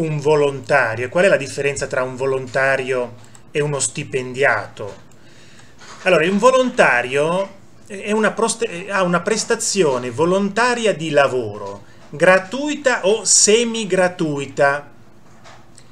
un volontario. Qual è la differenza tra un volontario e uno stipendiato? Allora, un volontario è ha una prestazione volontaria di lavoro, gratuita o semigratuita,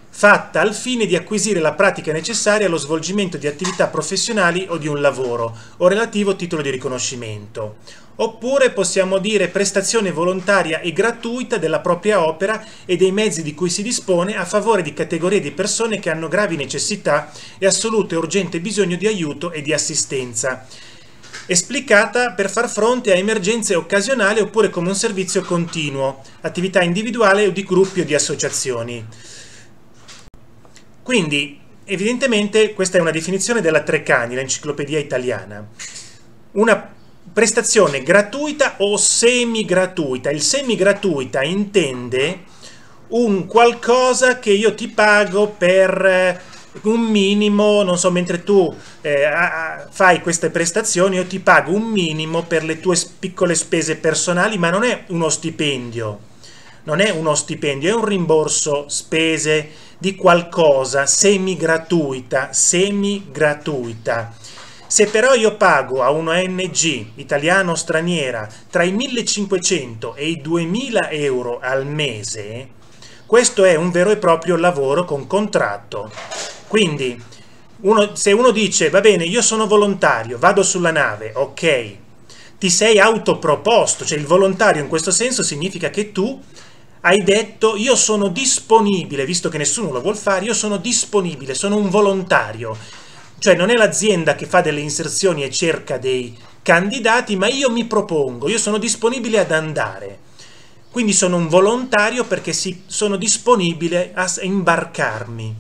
fatta al fine di acquisire la pratica necessaria allo svolgimento di attività professionali o di un lavoro o relativo titolo di riconoscimento. Oppure possiamo dire prestazione volontaria e gratuita della propria opera e dei mezzi di cui si dispone a favore di categorie di persone che hanno gravi necessità e assoluto e urgente bisogno di aiuto e di assistenza, esplicata per far fronte a emergenze occasionali oppure come un servizio continuo, attività individuale o di gruppi o di associazioni. Quindi, evidentemente, questa è una definizione della Treccani, l'enciclopedia italiana. Una prestazione gratuita o semigratuita. Il semigratuita intende un qualcosa che io ti pago per un minimo, non so, mentre tu fai queste prestazioni, io ti pago un minimo per le tue piccole spese personali, ma non è uno stipendio. Non è uno stipendio, è un rimborso spese di qualcosa semigratuita. Se però io pago a un ONG, italiana o straniera, tra i 1.500 e i 2.000 euro al mese, questo è un vero e proprio lavoro con contratto. Quindi, se uno dice, va bene, io sono volontario, vado sulla nave, ok, ti sei autoproposto, cioè il volontario in questo senso significa che tu hai detto io sono disponibile, visto che nessuno lo vuol fare, io sono disponibile, sono un volontario. Cioè non è l'azienda che fa delle inserzioni e cerca dei candidati, ma io mi propongo, io sono disponibile ad andare. Quindi sono un volontario perché sono disponibile a imbarcarmi.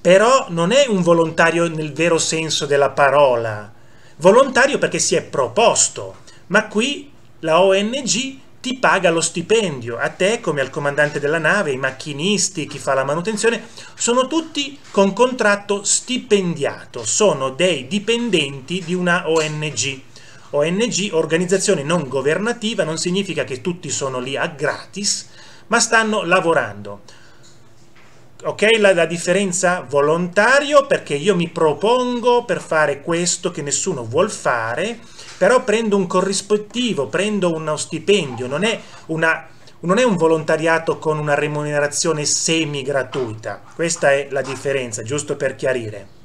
Però non è un volontario nel vero senso della parola. Volontario perché si è proposto, ma qui la ONG ti paga lo stipendio, a te come al comandante della nave, i macchinisti, chi fa la manutenzione, sono tutti con contratto stipendiato, sono dei dipendenti di una ONG. ONG, organizzazione non governativa, non significa che tutti sono lì a gratis, ma stanno lavorando. Ok, la differenza? Volontario, perché io mi propongo per fare questo che nessuno vuol fare, però prendo un corrispettivo, prendo uno stipendio, non è un volontariato con una remunerazione semigratuita. Questa è la differenza, giusto per chiarire.